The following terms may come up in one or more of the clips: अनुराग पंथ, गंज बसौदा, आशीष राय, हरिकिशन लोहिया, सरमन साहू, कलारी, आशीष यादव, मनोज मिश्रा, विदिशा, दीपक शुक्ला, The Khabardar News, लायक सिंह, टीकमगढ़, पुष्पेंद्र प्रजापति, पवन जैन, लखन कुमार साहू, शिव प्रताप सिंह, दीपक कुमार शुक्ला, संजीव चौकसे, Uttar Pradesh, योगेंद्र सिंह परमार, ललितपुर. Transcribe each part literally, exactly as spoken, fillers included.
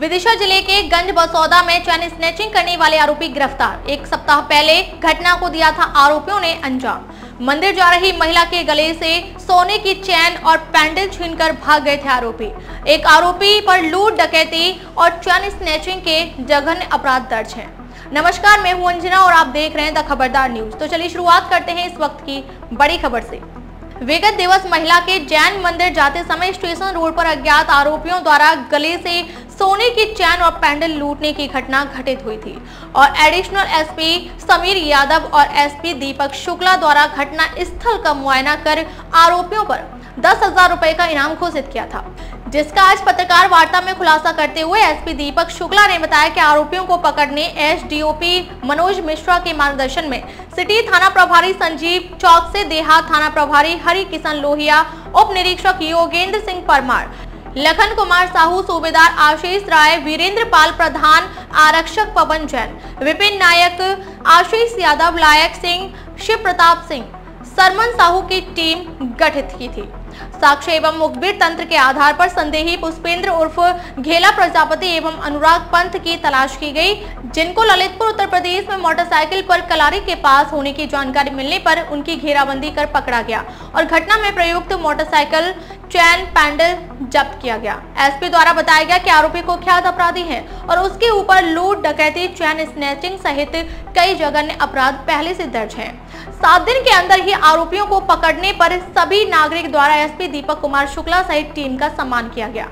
विदिशा जिले के गंज बसौदा में चैन स्नैचिंग करने वाले आरोपी गिरफ्तार। एक सप्ताह पहले घटना को दिया था आरोपियों ने अंजाम। मंदिर जा रही महिला के गले से सोने की चैन और पैंडल छीनकर भाग गए थे आरोपी। एक आरोपी पर लूट, डकैती और चैन स्नैचिंग के जघन्य अपराध दर्ज हैं। नमस्कार, मैं हूं अंजना और आप देख रहे हैं द खबरदार न्यूज। तो चलिए शुरुआत करते हैं इस वक्त की बड़ी खबर से। विगत दिवस महिला के जैन मंदिर जाते समय स्टेशन रोड पर अज्ञात आरोपियों द्वारा गले से सोने की चैन और पैंडल लूटने की घटना घटित हुई थी और एडिशनल एसपी समीर यादव और एसपी दीपक शुक्ला द्वारा घटना स्थल का मुआयना कर आरोपियों पर दस हजार रुपए का इनाम घोषित किया था, जिसका आज पत्रकार वार्ता में खुलासा करते हुए एसपी दीपक शुक्ला ने बताया कि आरोपियों को पकड़ने एसडीओपी मनोज मिश्रा के मार्गदर्शन में सिटी थाना प्रभारी संजीव चौकसे, देहात थाना प्रभारी हरिकिशन लोहिया, उप निरीक्षक योगेंद्र सिंह परमार, लखन कुमार साहू सूबेदार आशीष राय, वीरेंद्र पाल प्रधान आरक्षक पवन जैन, विपिन नायक, आशीष यादव, लायक सिंह, शिव प्रताप सिंह, सरमन साहू की टीम गठित की थी। साक्ष्य एवं मुखबिर तंत्र के आधार पर संदेही पुष्पेंद्र उर्फ घेला प्रजापति एवं अनुराग पंथ की तलाश की गई, जिनको ललितपुर उत्तर प्रदेश में मोटरसाइकिल पर कलारी के पास होने की जानकारी मिलने पर उनकी घेराबंदी कर पकड़ा गया और घटना में प्रयुक्त मोटरसाइकिल, चैन, पैंडल जब्त किया गया। एसपी द्वारा बताया गया कि आरोपी कुख्यात अपराधी है और उसके ऊपर लूट, डकैती, चैन स्नैचिंग सहित कई जघन्य अपराध पहले से दर्ज हैं। सात दिन के अंदर ही आरोपियों को पकड़ने पर सभी नागरिक द्वारा एसपी दीपक कुमार शुक्ला सहित टीम का सम्मान किया गया।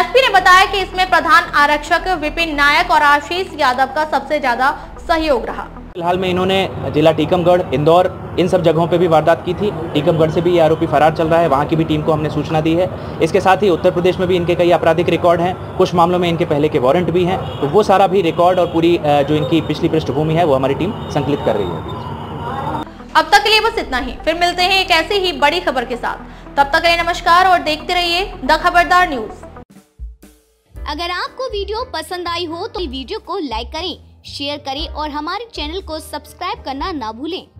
एसपी ने बताया कि इसमें प्रधान आरक्षक विपिन नायक और आशीष यादव का सबसे ज्यादा सहयोग रहा। फिलहाल में इन्होंने जिला टीकमगढ़, इंदौर, इन सब जगहों पे भी वारदात की थी। टीकमगढ़ से भी ये आरोपी फरार चल रहा है, वहाँ की भी टीम को हमने सूचना दी है। इसके साथ ही उत्तर प्रदेश में भी इनके कई आपराधिक रिकॉर्ड हैं, कुछ मामलों में इनके पहले के वारंट भी हैं, तो वो सारा भी रिकॉर्ड और पूरी जो इनकी पिछली पृष्ठभूमि है वो हमारी टीम संकलित कर रही है। अब तक के लिए बस इतना ही, फिर मिलते हैं एक ऐसी ही बड़ी खबर के साथ। तब तक के लिए नमस्कार और देखते रहिए द खबरदार न्यूज। अगर आपको वीडियो पसंद आई हो तो वीडियो को लाइक करें, शेयर करें और हमारे चैनल को सब्सक्राइब करना ना भूलें।